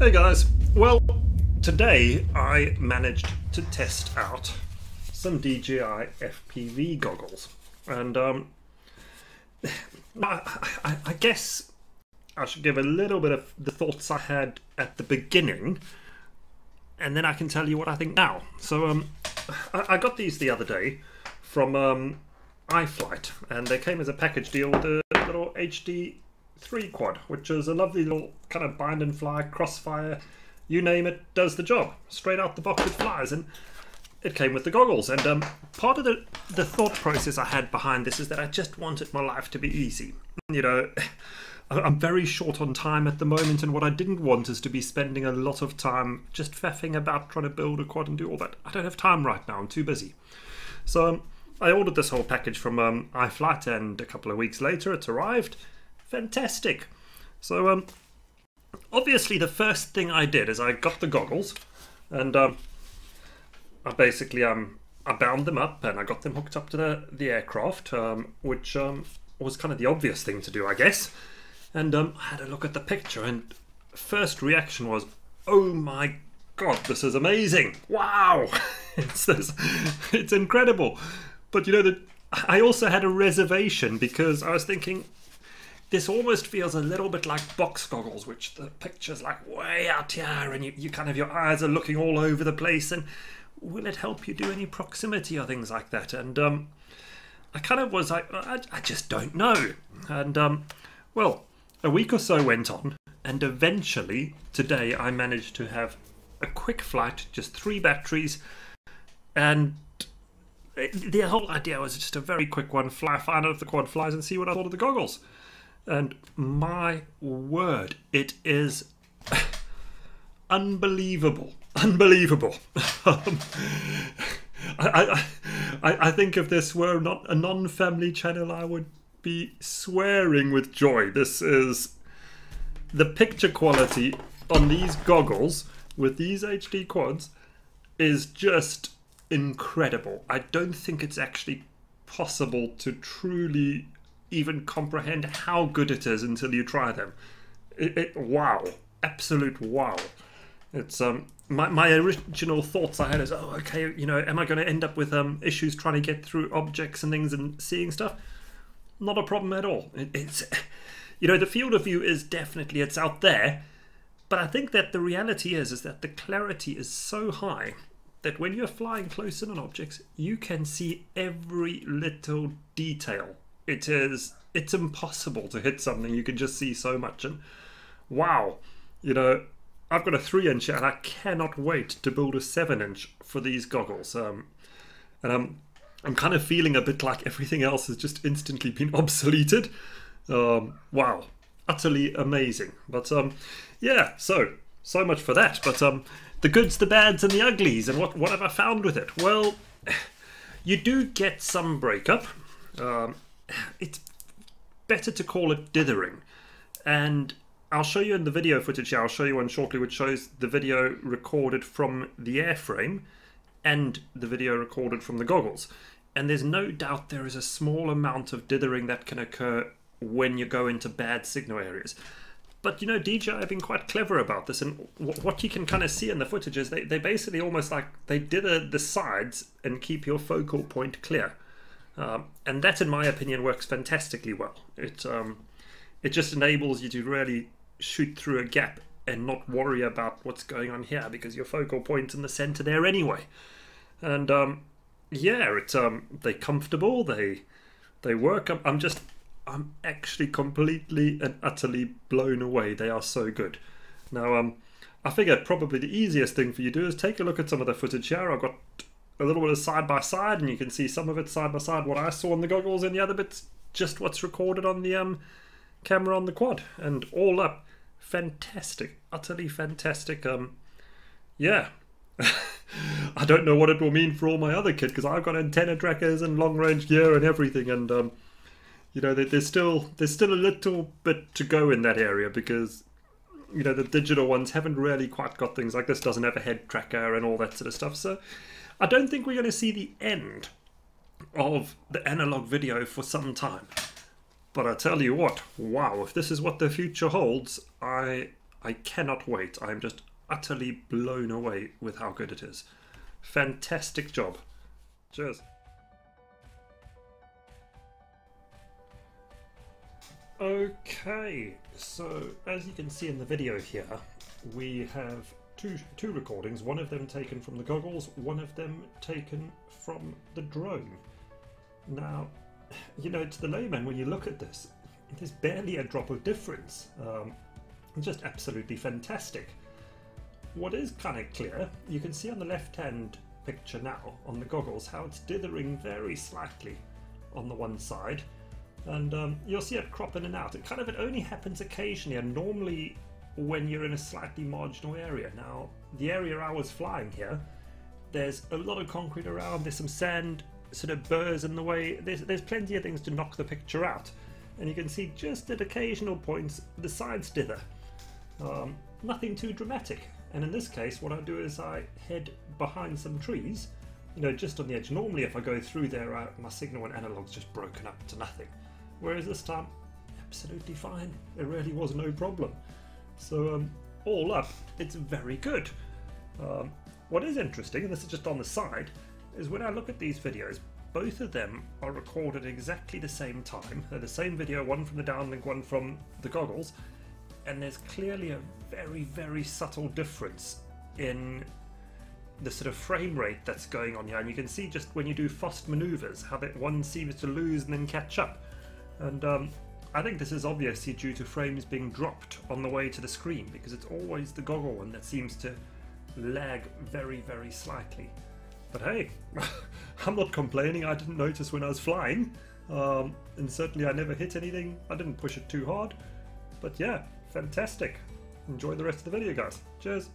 Hey guys, well today I managed to test out some DJI FPV goggles, and I guess I should give a little bit of the thoughts I had at the beginning, and then I can tell you what I think now. So I got these the other day from iFlight, and they came as a package deal with a little HD 3 quad, which is a lovely little kind of bind and fly, Crossfire, you name it, does the job. Straight out the box it flies, and it came with the goggles. And part of the thought process I had behind this is that I just wanted my life to be easy. You know, I'm very short on time at the moment, and what I didn't want is to be spending a lot of time just faffing about trying to build a quad and do all that. I don't have time right now, I'm too busy. So I ordered this whole package from iFlight, and a couple of weeks later it's arrived. Fantastic. So obviously the first thing I did is I got the goggles, and I basically I bound them up and I got them hooked up to the aircraft, which was kind of the obvious thing to do, I guess. And I had a look at the picture, and first reaction was, oh my god, this is amazing, wow. it's incredible. But you know, I also had a reservation, because I was thinking, this almost feels a little bit like box goggles, which the picture's like way out here, and you kind of, your eyes are looking all over the place, and will it help you do any proximity or things like that? And I kind of was like, I just don't know. And well, a week or so went on, and eventually today I managed to have a quick flight, just 3 batteries, and the whole idea was just a very quick one, find out if the quad flies and see what I thought of the goggles. And my word, it is unbelievable, unbelievable. I think if this were not a non-family channel, I would be swearing with joy. This is the picture quality on these goggles with these HD quads is just incredible. I don't think it's actually possible to truly even comprehend how good it is until you try them. Wow, absolute wow. It's my original thoughts I had is, oh okay, you know, am I going to end up with issues trying to get through objects and things and seeing stuff? Not a problem at all. It's, you know, the field of view is definitely, it's out there, but I think that the reality is that the clarity is so high that when you're flying close in on objects, you can see every little detail. It's impossible to hit something. You can just see so much, and wow, you know, I've got a 3-inch and I cannot wait to build a 7-inch for these goggles. And I'm kind of feeling a bit like everything else has just instantly been obsoleted. Wow, utterly amazing. But yeah, so much for that. But the goods, the bads, and the uglies, and what have I found with it? Well, you do get some breakup. It's better to call it dithering, and I'll show you in the video footage, I'll show you one shortly which shows the video recorded from the airframe and the video recorded from the goggles, and there's no doubt there is a small amount of dithering that can occur when you go into bad signal areas. But you know, DJI have been quite clever about this, and what you can kind of see in the footage is they basically almost like they dither the sides and keep your focal point clear. And that, in my opinion, works fantastically well. It just enables you to really shoot through a gap and not worry about what's going on here, because your focal point's in the center there anyway. And yeah, they're comfortable. They work. I'm actually completely and utterly blown away. They are so good. Now I figure probably the easiest thing for you to do is take a look at some of the footage here. I've got a little bit of side by side, and you can see some of it side by side what I saw in the goggles, and the other bits just what's recorded on the camera on the quad. And all up, fantastic, utterly fantastic. Yeah. I don't know what it will mean for all my other kit, because I've got antenna trackers and long range gear and everything, and you know, there's still a little bit to go in that area, because you know, the digital ones haven't really quite got things like this, doesn't have a head tracker and all that sort of stuff. So I don't think we're going to see the end of the analog video for some time. But I tell you what, wow, if this is what the future holds, I I cannot wait. I'm just utterly blown away with how good it is. Fantastic job. Cheers. Okay, so as you can see in the video here, we have two recordings, one of them taken from the goggles, one of them taken from the drone. Now, you know, to the layman, when you look at this, there's barely a drop of difference. It's just absolutely fantastic. What is kind of clear, you can see on the left-hand picture now, on the goggles, how it's dithering very slightly on the one side. And you'll see it crop in and out. It only happens occasionally, and normally when you're in a slightly marginal area. Now, the area I was flying here, there's a lot of concrete around, there's some sand, sort of burrs in the way, there's plenty of things to knock the picture out. And you can see just at occasional points, the sides dither. Nothing too dramatic. And in this case, what I do is I head behind some trees, you know, just on the edge. Normally if I go through there, my signal and analog's just broken up to nothing. Whereas this time, absolutely fine. It really was no problem. So all up, it's very good. What is interesting, and this is just on the side, is when I look at these videos, both of them are recorded exactly the same time. They're the same video, one from the downlink, one from the goggles. And there's clearly a very, very subtle difference in the sort of frame rate that's going on here. And you can see just when you do fast maneuvers, how that one seems to lose and then catch up. And I think this is obviously due to frames being dropped on the way to the screen, because it's always the goggle one that seems to lag very, very slightly. But hey, I'm not complaining. I didn't notice when I was flying, and certainly I never hit anything. I didn't push it too hard, but yeah, fantastic. Enjoy the rest of the video, guys. Cheers.